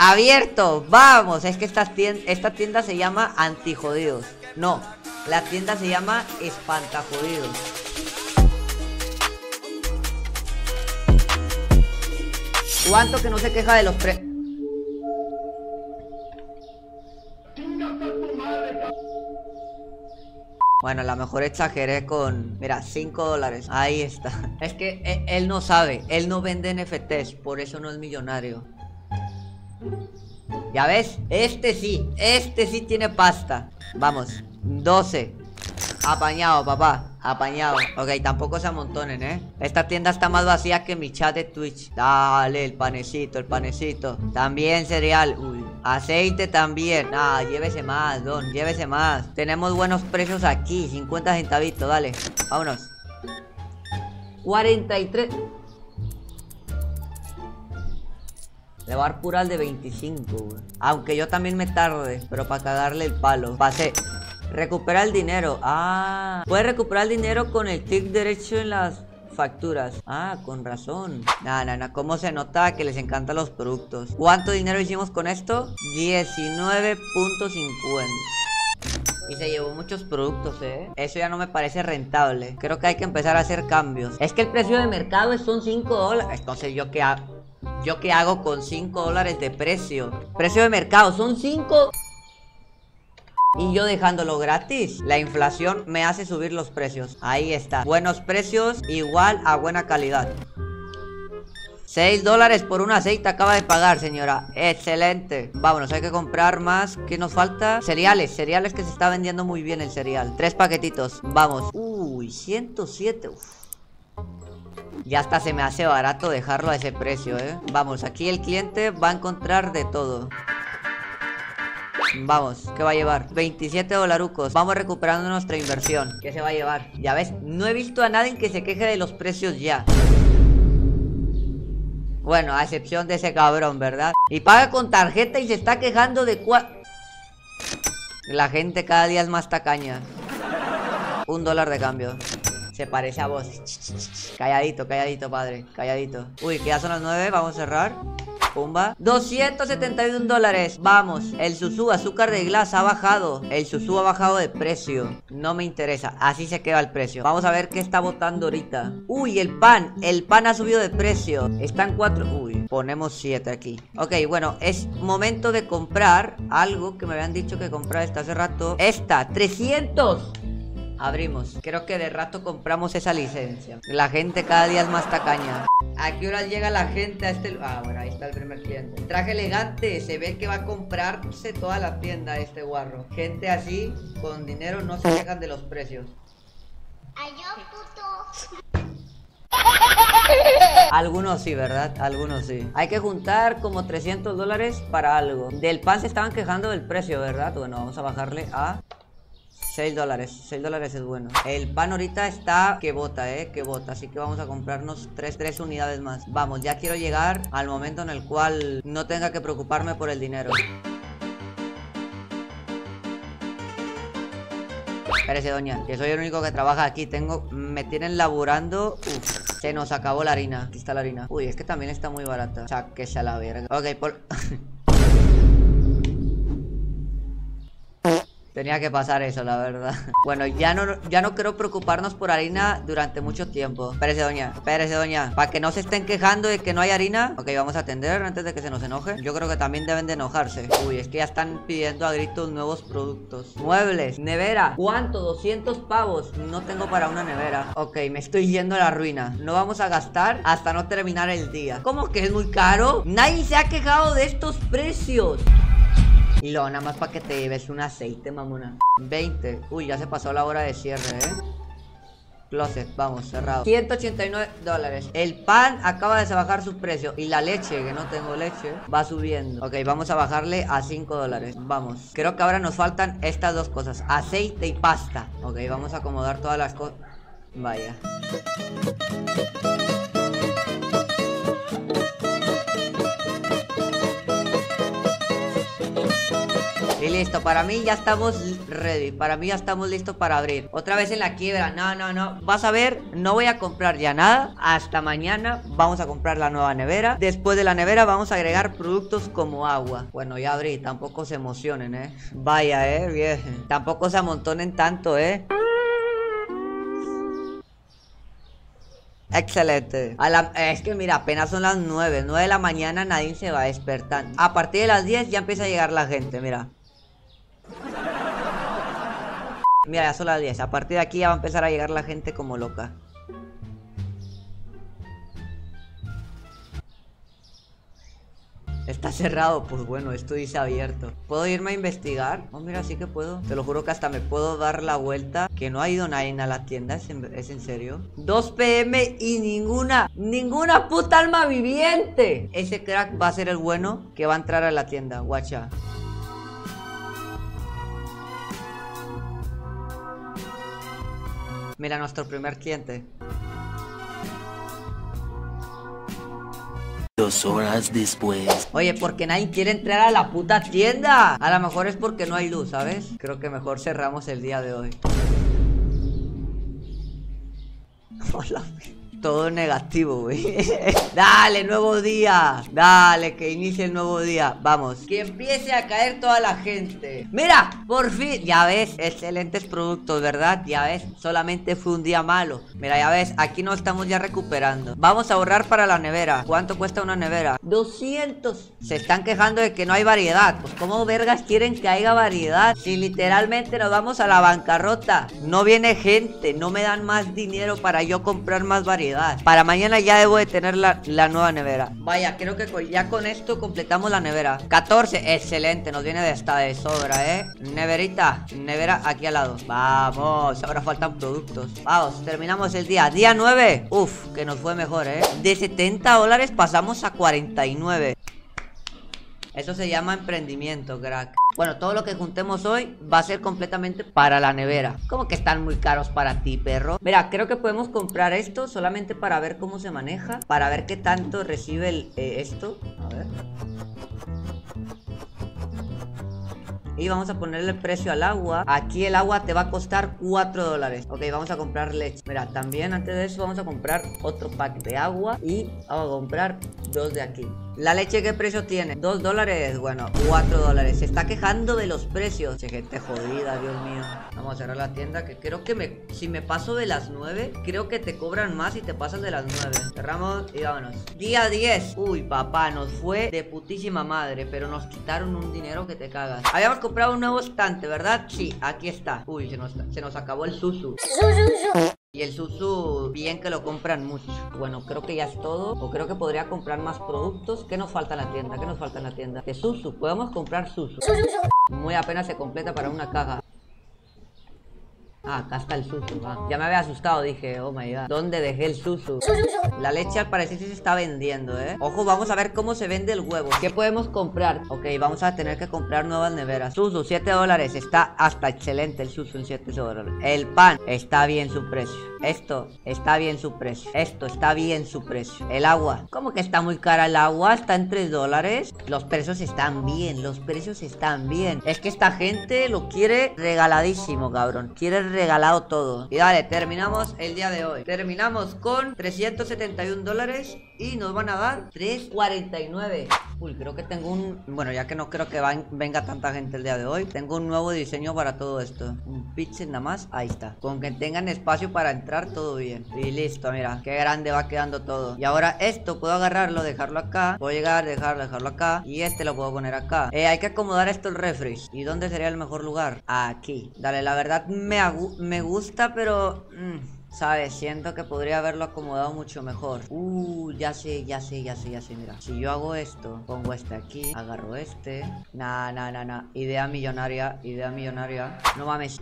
Abierto, vamos. Es que esta tienda se llama Antijodidos. No, la tienda se llama Espantajodidos. ¿Cuánto que no se queja de los precios? Bueno, a lo mejor exageré con... Mira, $5. Ahí está. Es que él no sabe. Él no vende NFTs. Por eso no es millonario. ¿Ya ves? Este sí. Este sí tiene pasta. Vamos. 12. Apañado, papá. Apañado. Ok, tampoco se amontonen, ¿eh? Esta tienda está más vacía que mi chat de Twitch. Dale, el panecito, el panecito. También cereal. Uy. Aceite también. Ah, llévese más, don, llévese más. Tenemos buenos precios aquí, 50 centavitos, dale. Vámonos. 43. Le voy a dar pura al de 25, güey. Aunque yo también me tarde, pero para cagarle el palo. Pasé. Recupera el dinero. Ah, puedes recuperar el dinero con el clic derecho en las facturas. Ah, con razón. Nah, cómo se nota que les encantan los productos. ¿Cuánto dinero hicimos con esto? 19.50. Y se llevó muchos productos, ¿eh? Eso ya no me parece rentable. Creo que hay que empezar a hacer cambios. Es que el precio de mercado son $5. Entonces, ¿yo qué hago? ¿Yo qué hago con $5 de precio? Precio de mercado son 5. Y yo dejándolo gratis. La inflación me hace subir los precios. Ahí está. Buenos precios igual a buena calidad. $6 por un aceite acaba de pagar, señora. Excelente. Vámonos, hay que comprar más. ¿Qué nos falta? Cereales. Cereales que se está vendiendo muy bien el cereal. 3 paquetitos. Vamos. Uy, 107. Uf. Ya hasta se me hace barato dejarlo a ese precio, ¿eh? Vamos, aquí el cliente va a encontrar de todo. Vamos, ¿qué va a llevar? 27 dolarucos. Vamos recuperando nuestra inversión. ¿Qué se va a llevar? Ya ves, no he visto a nadie que se queje de los precios ya. Bueno, a excepción de ese cabrón, ¿verdad? Y paga con tarjeta y se está quejando de La gente cada día es más tacaña. $1 de cambio. Se parece a vos. Calladito, calladito, padre. Calladito. Uy, que ya son las 9, vamos a cerrar. Pumba. $271. Vamos. El Susu, azúcar de glass, ha bajado. El Susu ha bajado de precio. No me interesa. Así se queda el precio. Vamos a ver qué está botando ahorita. Uy, el pan. El pan ha subido de precio. Están 4. Uy, ponemos 7 aquí. Ok, bueno, es momento de comprar algo que me habían dicho que comprar hace rato. Esta, 300. Abrimos. Creo que de rato compramos esa licencia. La gente cada día es más tacaña. ¿A qué hora llega la gente a este lugar? Ah, bueno, ahí está el primer cliente. Traje elegante. Se ve que va a comprarse toda la tienda de este guarro. Gente así, con dinero, no se quejan de los precios. ¡Ay, yo, puto! Algunos sí, ¿verdad? Algunos sí. Hay que juntar como $300 para algo. Del pan se estaban quejando del precio, ¿verdad? Bueno, vamos a bajarle a... $6, $6 es bueno. El pan ahorita está que bota, que bota. Así que vamos a comprarnos 3 unidades más. Vamos, ya quiero llegar al momento en el cual no tenga que preocuparme por el dinero. Espérese, doña, que soy el único que trabaja aquí. Me tienen laburando. Uf, se nos acabó la harina. Aquí está la harina. Uy, es que también está muy barata. Sáquese a la verga. Ok, tenía que pasar eso, la verdad. Bueno, ya no quiero preocuparnos por harina durante mucho tiempo. Espérese, doña. Para que no se estén quejando de que no hay harina. Ok, vamos a atender antes de que se nos enoje. Yo creo que también deben de enojarse. Uy, es que ya están pidiendo a gritos nuevos productos. Muebles, nevera. ¿Cuánto? 200 pavos. No tengo para una nevera. Ok, me estoy yendo a la ruina. No vamos a gastar hasta no terminar el día. ¿Cómo que es muy caro? Nadie se ha quejado de estos precios. Y luego nada más para que te lleves un aceite, mamona. 20. Uy, ya se pasó la hora de cierre, Closet, vamos, cerrado. $189. El pan acaba de bajar su precio. Y la leche, que no tengo leche, va subiendo. Ok, vamos a bajarle a $5. Vamos. Creo que ahora nos faltan estas dos cosas. Aceite y pasta. Ok, vamos a acomodar todas las cosas. Vaya. Listo, para mí ya estamos ready. Para mí ya estamos listos para abrir. Otra vez en la quiebra, no. Vas a ver, no voy a comprar ya nada. Hasta mañana vamos a comprar la nueva nevera. Después de la nevera vamos a agregar productos como agua. Bueno, ya abrí, tampoco se emocionen, Vaya, bien. Tampoco se amontonen tanto, Excelente. Es que mira, apenas son las 9. 9 de la mañana, nadie se va a despertar. A partir de las 10 ya empieza a llegar la gente, mira. Mira, ya son las 10. A partir de aquí ya va a empezar a llegar la gente como loca. Está cerrado, pues bueno, esto dice abierto. ¿Puedo irme a investigar? Oh, mira, sí que puedo. Te lo juro que hasta me puedo dar la vuelta. Que no ha ido nadie a la tienda, ¿es en serio? 2 pm y ninguna puta alma viviente. Ese crack va a ser el bueno que va a entrar a la tienda, guacha. Mira, nuestro primer cliente. 2 horas después. Oye, porque nadie quiere entrar a la puta tienda. A lo mejor es porque no hay luz, ¿sabes? Creo que mejor cerramos el día de hoy. Hola, todo negativo, güey. Dale, nuevo día. Dale, que inicie el nuevo día. Vamos. Que empiece a caer toda la gente. Mira, por fin. Ya ves, excelentes productos, ¿verdad? Ya ves, solamente fue un día malo. Mira, ya ves, aquí nos estamos ya recuperando. Vamos a ahorrar para la nevera. ¿Cuánto cuesta una nevera? 200. Se están quejando de que no hay variedad. Pues ¿cómo vergas quieren que haya variedad? Si literalmente nos vamos a la bancarrota. No viene gente. No me dan más dinero para yo comprar más variedad. Para mañana ya debo de tener la nueva nevera. Vaya, creo que ya con esto completamos la nevera. 14, excelente, nos viene de esta de sobra, Neverita, nevera aquí al lado. Vamos, ahora faltan productos. Vamos, terminamos el día. Día 9, uff, que nos fue mejor, De 70 dólares pasamos a 49. Eso se llama emprendimiento, crack. Bueno, todo lo que juntemos hoy va a ser completamente para la nevera. Como que están muy caros para ti, perro. Mira, creo que podemos comprar esto solamente para ver cómo se maneja. Para ver qué tanto recibe esto. A ver. Y vamos a ponerle el precio al agua. Aquí el agua te va a costar 4 dólares. Ok, vamos a comprar leche. Mira, también antes de eso vamos a comprar otro pack de agua. Y vamos a comprar 2 de aquí. ¿La leche qué precio tiene? 2 dólares, bueno, 4 dólares. Se está quejando de los precios. Che, gente jodida, Dios mío. Vamos a cerrar la tienda que creo que si me paso de las 9, creo que te cobran más si te pasas de las 9. Cerramos y vámonos. Día 10. Uy, papá, nos fue de putísima madre, pero nos quitaron un dinero que te cagas. Habíamos comprado un nuevo estante, ¿verdad? Sí, aquí está. Uy, se nos acabó el susu. Y el susu, bien que lo compran mucho. Bueno, creo que ya es todo. O creo que podría comprar más productos. ¿Qué nos falta en la tienda? ¿Qué nos falta en la tienda? De susu, podemos comprar susu. Muy apenas se completa para una caja. Ah, acá está el susu, Ya me había asustado, dije, oh my god, ¿dónde dejé el susu? La leche al parecer sí se está vendiendo, Ojo, vamos a ver cómo se vende el huevo. ¿Qué podemos comprar? Ok, vamos a tener que comprar nuevas neveras. Susu, 7 dólares, está hasta excelente el susu en 7 dólares. El pan, está bien su precio. Esto, está bien su precio. Esto, está bien su precio. El agua, ¿cómo que está muy cara el agua? Está en 3 dólares. Los precios están bien, los precios están bien. Es que esta gente lo quiere regaladísimo, cabrón. Quiere regalado todo. Y dale, terminamos el día de hoy. Terminamos con 371 dólares y nos van a dar 349. Uy, creo que tengo un... Bueno, ya que no creo que venga tanta gente el día de hoy, tengo un nuevo diseño para todo esto. Un pixel nada más, ahí está. Con que tengan espacio para entrar, todo bien. Y listo, mira, qué grande va quedando todo. Y ahora esto, puedo agarrarlo, dejarlo acá. Puedo llegar, dejarlo acá. Y este lo puedo poner acá. Hay que acomodar esto el refri. ¿Y dónde sería el mejor lugar? Aquí. Dale, la verdad me gusta, pero... ¿sabes? Siento que podría haberlo acomodado mucho mejor. Ya sé, mira. Si yo hago esto, pongo este aquí, agarro este. Nah. Idea millonaria. No mames,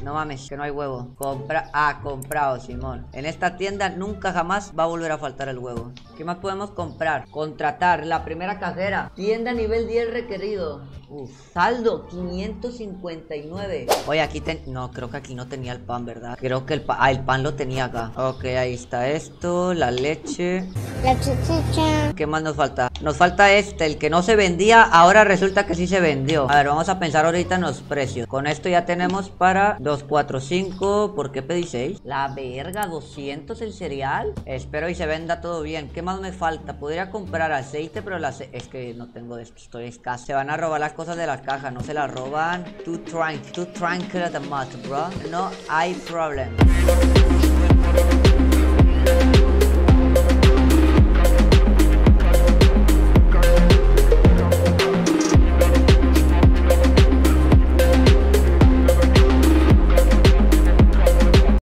que no hay huevo. Comprado, simón. En esta tienda nunca jamás va a volver a faltar el huevo. ¿Qué más podemos comprar? Contratar, la primera cajera. Tienda nivel 10 requerido. Uf. Saldo, 559. Oye, aquí creo que aquí no tenía el pan, ¿verdad? Creo que el pan lo tenía acá. acá. Ok, ahí está esto, la leche. La chuchucha. ¿Qué más nos falta? Nos falta este, el que no se vendía, ahora resulta que sí se vendió. A ver, vamos a pensar ahorita en los precios. Con esto ya tenemos para 245, ¿por qué pedí 6? La verga, 200 el cereal. Espero y se venda todo bien. ¿Qué más me falta? Podría comprar aceite, pero es que no tengo de esto, estoy escaso. Se van a robar las cosas de la caja, no se las roban. Too tranquil at the mat, bro. No hay problema.